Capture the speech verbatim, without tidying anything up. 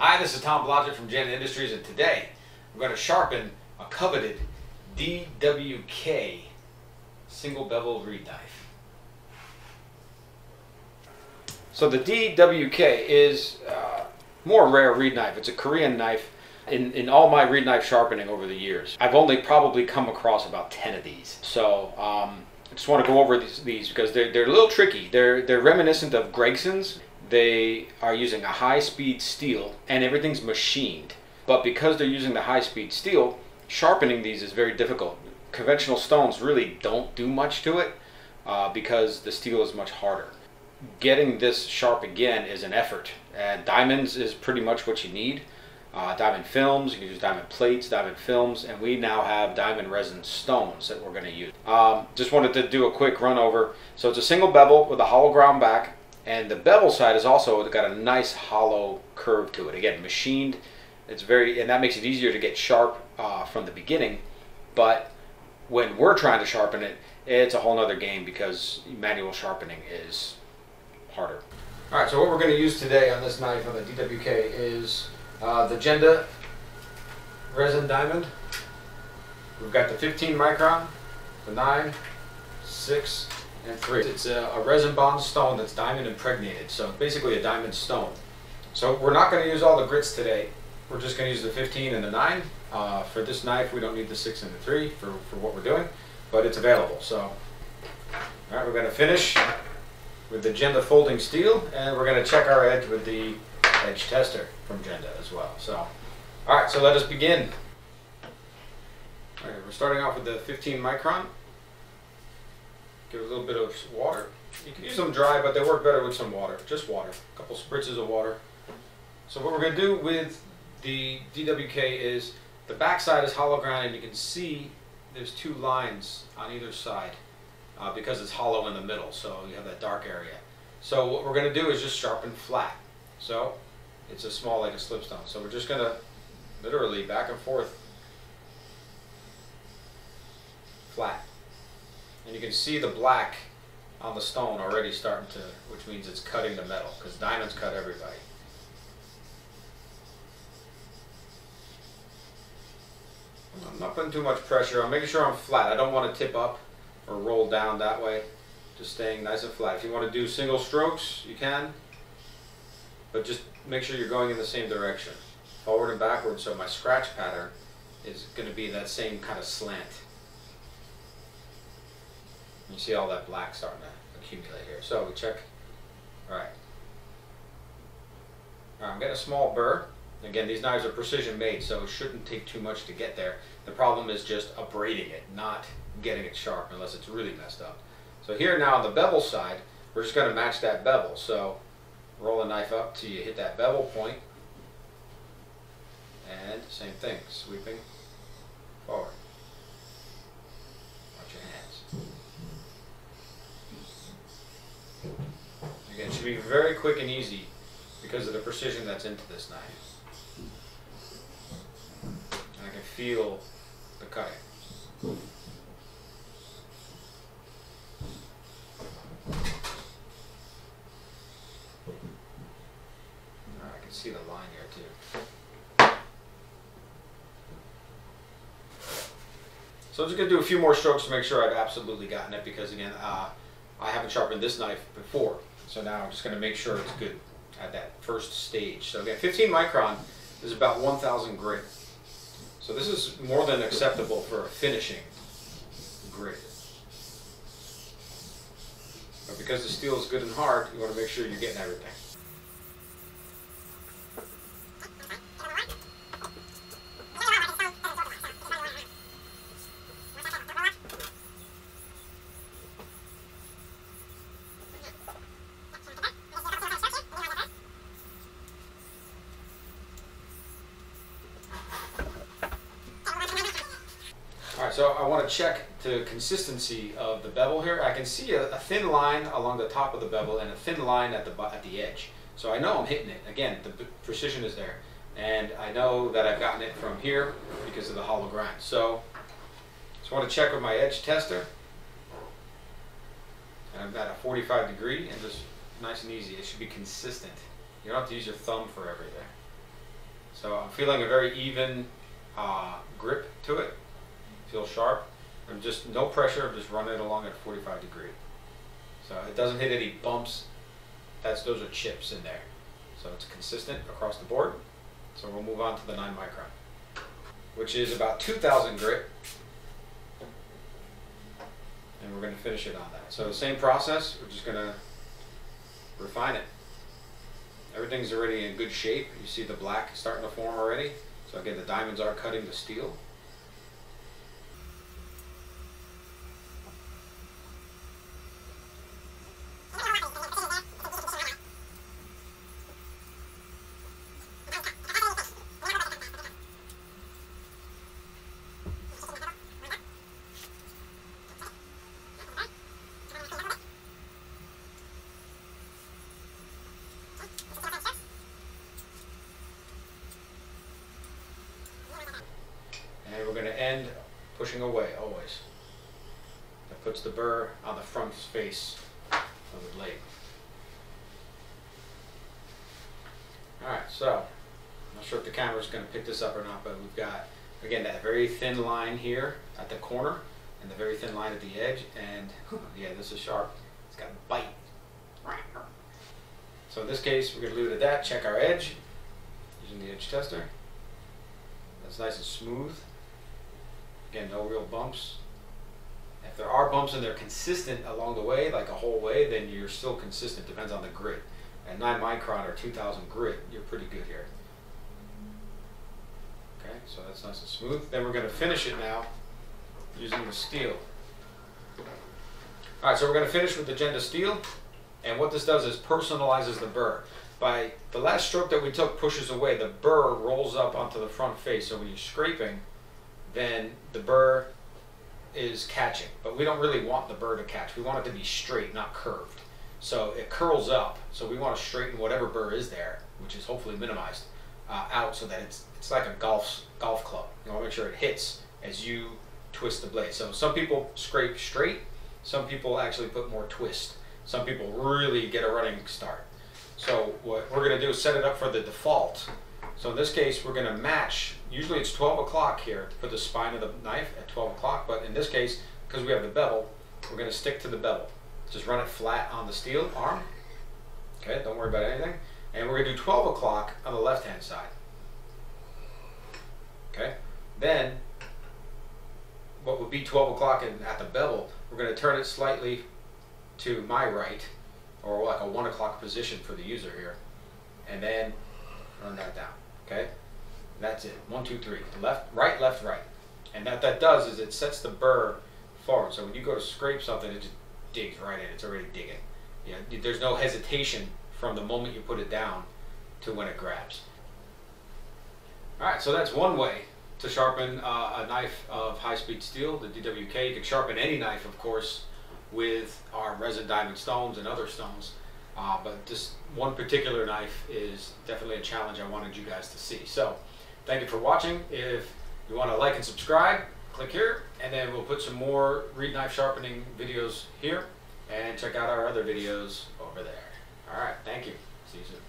Hi, this is Tom Blodgett from Jende Industries, and today we're going to sharpen a coveted D W K single bevel reed knife. So the D W K is uh, more rare reed knife. It's a Korean knife. In, in all my reed knife sharpening over the years, I've only probably come across about ten of these. So um, I just want to go over these, these because they're, they're a little tricky. They're, they're reminiscent of Gregson's. They are using a high-speed steel, and everything's machined. But because they're using the high-speed steel, sharpening these is very difficult. Conventional stones really don't do much to it uh, because the steel is much harder. Getting this sharp again is an effort. And diamonds is pretty much what you need. Uh, diamond films, you can use diamond plates, diamond films, and we now have diamond resin stones that we're going to use. Um, just wanted to do a quick run over. So it's a single bevel with a hollow ground back. And the bevel side has also got a nice hollow curve to it. Again, machined. It's very, and that makes it easier to get sharp uh, from the beginning. But when we're trying to sharpen it, it's a whole nother game because manual sharpening is harder. All right, so what we're going to use today on this knife on the D W K is uh, the Jende Resin Diamond. We've got the fifteen micron, the nine, six, and three. It's a, a resin bond stone that's diamond impregnated, so basically a diamond stone. So we're not going to use all the grits today. We're just going to use the fifteen and the nine. Uh, for this knife, we don't need the six and the three for, for what we're doing, but it's available. So, all right, we're going to finish with the Jende Folding steel, and we're going to check our edge with the Edge Tester from Jende as well. So, all right, so let us begin. All right, we're starting off with the fifteen micron. Give it a little bit of water. You can use them dry, but they work better with some water. Just water, a couple spritzes of water. So what we're going to do with the D W K is the back side is hollow ground, and you can see there's two lines on either side uh, because it's hollow in the middle, so you have that dark area. So what we're going to do is just sharpen flat. So it's a small, like a slipstone. So we're just going to literally back and forth flat. And you can see the black on the stone already starting to, which means it's cutting the metal, because diamonds cut everybody. I'm not putting too much pressure. I'm making sure I'm flat. I don't want to tip up or roll down that way. Just staying nice and flat. If you want to do single strokes, you can. But just make sure you're going in the same direction, forward and backward, so my scratch pattern is going to be that same kind of slant. You see all that black starting to accumulate here. So we check. All right. All right, I'm getting a small burr. Again, these knives are precision made, so it shouldn't take too much to get there. The problem is just abrading it, not getting it sharp unless it's really messed up. So here now on the bevel side, we're just going to match that bevel. So roll the knife up till you hit that bevel point. And same thing, sweeping forward. Watch your hands. Again, it should be very quick and easy because of the precision that's into this knife. And I can feel the cutting. Alright, I can see the line here too. So I'm just going to do a few more strokes to make sure I've absolutely gotten it because again, uh, I haven't sharpened this knife before, so now I'm just going to make sure it's good at that first stage. So again, fifteen micron is about one thousand grit. So this is more than acceptable for a finishing grit. But because the steel is good and hard, you want to make sure you're getting everything. So I want to check the consistency of the bevel here. I can see a, a thin line along the top of the bevel and a thin line at the, at the edge. So I know I'm hitting it. Again, the precision is there. And I know that I've gotten it from here because of the hollow grind. So I just want to check with my edge tester. And I'm at a forty-five degree and just nice and easy. It should be consistent. You don't have to use your thumb for everything. So I'm feeling a very even uh, grip to it. Feels sharp. I'm just no pressure. I'm just running it along at forty-five degree. So it doesn't hit any bumps. That's those are chips in there. So it's consistent across the board. So we'll move on to the nine micron, which is about two thousand grit. And we're going to finish it on that. So the same process, we're just going to refine it. Everything's already in good shape. You see the black starting to form already. So again, the diamonds are cutting the steel. We're going to end pushing away, always. That puts the burr on the front face of the blade. Alright, so, I'm not sure if the camera's going to pick this up or not, but we've got, again, that very thin line here at the corner, and the very thin line at the edge, and yeah, this is sharp. It's got a bite. So in this case, we're going to leave it at that, check our edge, using the edge tester. That's nice and smooth. Again, no real bumps. If there are bumps and they're consistent along the way, like a whole way, then you're still consistent. Depends on the grit. At nine micron or two thousand grit, you're pretty good here. Okay, so that's nice and smooth. Then we're going to finish it now using the steel. Alright, so we're going to finish with the Jende Steel. And what this does is personalizes the burr. By the last stroke that we took pushes away, the burr rolls up onto the front face. So when you're scraping, then the burr is catching. But we don't really want the burr to catch. We want it to be straight, not curved. So it curls up. So we want to straighten whatever burr is there, which is hopefully minimized, uh, out so that it's it's like a golf golf club. You want to make sure it hits as you twist the blade. So some people scrape straight. Some people actually put more twist. Some people really get a running start. So what we're going to do is set it up for the default. So in this case, we're going to match. Usually it's twelve o'clock here for the spine of the knife at twelve o'clock, but in this case, because we have the bevel, we're going to stick to the bevel. Just run it flat on the steel arm. Okay, don't worry about anything. And we're going to do twelve o'clock on the left-hand side. Okay, then what would be twelve o'clock at the bevel, we're going to turn it slightly to my right, or like a one o'clock position for the user here, and then run that down. Okay, that's it. One, two, three. Left, right, left, right. And that that does is it sets the burr forward. So when you go to scrape something, it just digs right in. It's already digging. Yeah, there's no hesitation from the moment you put it down to when it grabs. All right, so that's one way to sharpen uh, a knife of high-speed steel, the D W K. You can sharpen any knife, of course, with our resin diamond stones and other stones, uh, but this one particular knife is definitely a challenge I wanted you guys to see. So thank you for watching. If you want to like and subscribe, click here, and then we'll put some more reed knife sharpening videos here, and check out our other videos over there. All right, thank you. See you soon.